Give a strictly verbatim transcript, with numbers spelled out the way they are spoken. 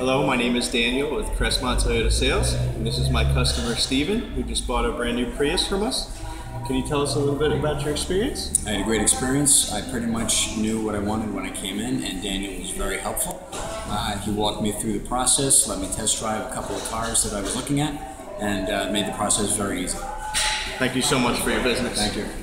Hello, my name is Daniel with Crestmont Toyota Sales, and this is my customer Steven, who just bought a brand new Prius from us. Can you tell us a little bit about your experience? I had a great experience. I pretty much knew what I wanted when I came in, and Daniel was very helpful. Uh, he walked me through the process, let me test drive a couple of cars that I was looking at, and uh, made the process very easy. Thank you so much for your business. Thank you.